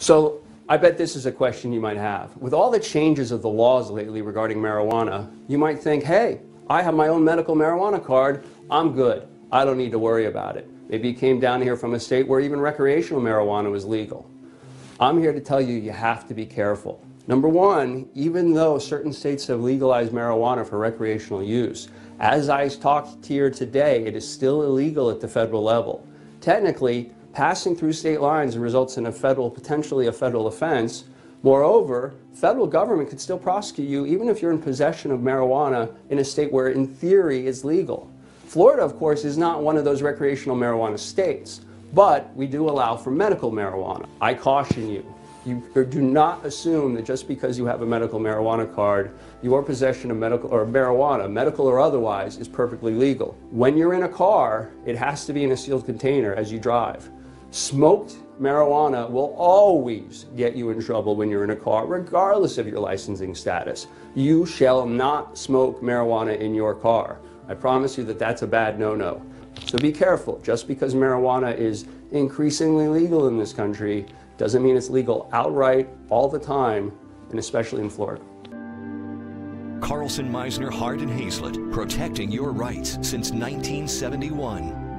So I bet this is a question you might have. With all the changes of the laws lately regarding marijuana, you might think, hey, I have my own medical marijuana card. I'm good. I don't need to worry about it. Maybe you came down here from a state where even recreational marijuana was legal. I'm here to tell you, you have to be careful. Number one, even though certain states have legalized marijuana for recreational use, as I talked to you today, it is still illegal at the federal level. Technically, passing through state lines results in potentially a federal offense. Moreover, federal government could still prosecute you even if you're in possession of marijuana in a state where in theory it's legal. Florida, of course, is not one of those recreational marijuana states, but we do allow for medical marijuana. I caution you. You do not assume that just because you have a medical marijuana card, your possession of marijuana, medical or otherwise, is perfectly legal. When you're in a car, it has to be in a sealed container as you drive. Smoked marijuana will always get you in trouble when you're in a car, regardless of your licensing status. You shall not smoke marijuana in your car. I promise you that that's a bad no-no. So be careful. Just because marijuana is increasingly legal in this country, doesn't mean it's legal outright all the time, and especially in Florida. Carlson, Meisner, Hard & Hazlett, protecting your rights since 1971.